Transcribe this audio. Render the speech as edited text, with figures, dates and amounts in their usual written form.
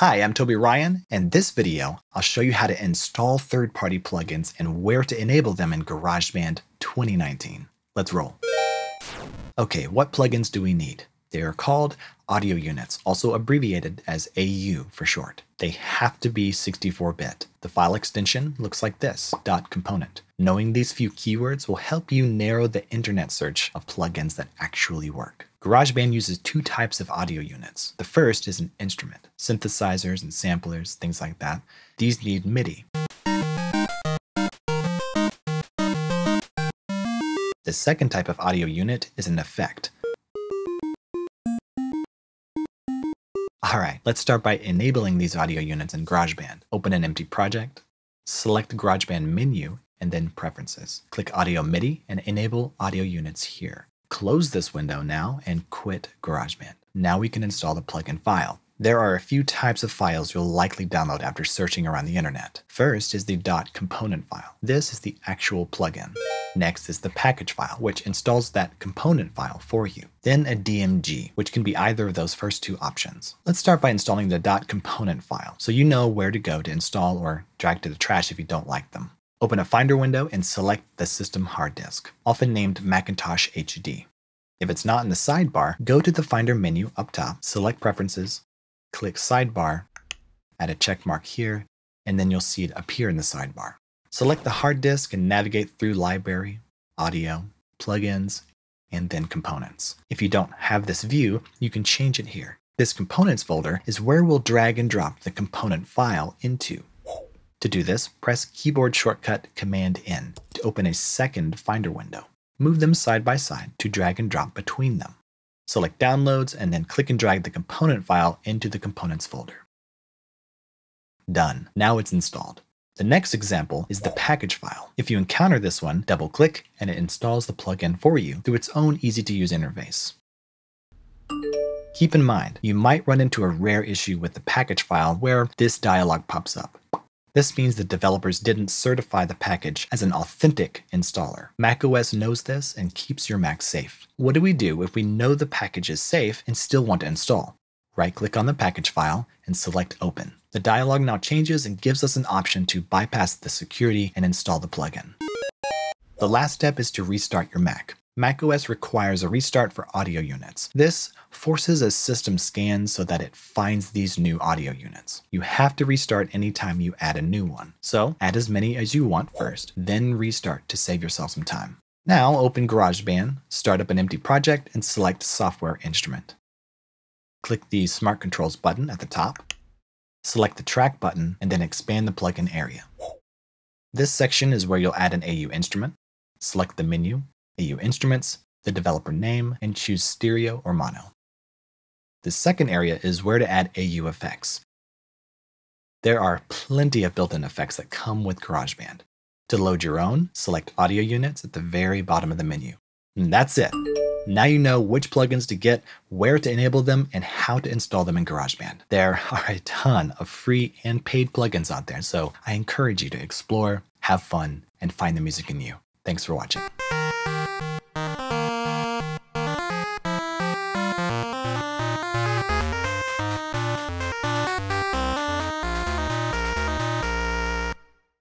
Hi, I'm Toby Ryan, and in this video, I'll show you how to install third-party plugins and where to enable them in GarageBand 2019. Let's roll. Okay, what plugins do we need? They are called Audio Units, also abbreviated as AU for short. They have to be 64-bit. The file extension looks like this, .component. Knowing these few keywords will help you narrow the internet search of plugins that actually work. GarageBand uses two types of audio units. The first is an instrument, synthesizers and samplers, things like that. These need MIDI. The second type of audio unit is an effect. Alright, let's start by enabling these audio units in GarageBand. Open an empty project, select GarageBand menu, and then Preferences. Click Audio MIDI and enable audio units here. Close this window now and quit GarageBand. Now we can install the plugin file. There are a few types of files you'll likely download after searching around the internet. First is the .component file. This is the actual plugin. Next is the package file, which installs that component file for you. Then a DMG, which can be either of those first two options. Let's start by installing the .component file, so you know where to go to install or drag to the trash if you don't like them. Open a Finder window and select the system hard disk, often named Macintosh HD. If it's not in the sidebar, go to the Finder menu up top, select Preferences, click Sidebar, add a check mark here, and then you'll see it appear in the sidebar. Select the hard disk and navigate through Library, Audio, Plugins, and then Components. If you don't have this view, you can change it here. This Components folder is where we'll drag and drop the component file into. To do this, press keyboard shortcut Command-N to open a second Finder window. Move them side by side to drag and drop between them. Select Downloads and then click and drag the component file into the Components folder. Done. Now it's installed. The next example is the package file. If you encounter this one, double-click and it installs the plugin for you through its own easy-to-use interface. Keep in mind, you might run into a rare issue with the package file where this dialog pops up. This means the developers didn't certify the package as an authentic installer. macOS knows this and keeps your Mac safe. What do we do if we know the package is safe and still want to install? Right-click on the package file and select Open. The dialog now changes and gives us an option to bypass the security and install the plugin. The last step is to restart your Mac. macOS requires a restart for audio units. This forces a system scan so that it finds these new audio units. You have to restart anytime you add a new one. So add as many as you want first, then restart to save yourself some time. Now open GarageBand, start up an empty project, and select Software Instrument. Click the Smart Controls button at the top, select the Track button, and then expand the plugin area. This section is where you'll add an AU instrument. Select the menu, AU Instruments, the developer name, and choose stereo or mono. The second area is where to add AU effects. There are plenty of built-in effects that come with GarageBand. To load your own, select Audio Units at the very bottom of the menu. And that's it. Now you know which plugins to get, where to enable them, and how to install them in GarageBand. There are a ton of free and paid plugins out there, so I encourage you to explore, have fun, and find the music in you. Thanks for watching.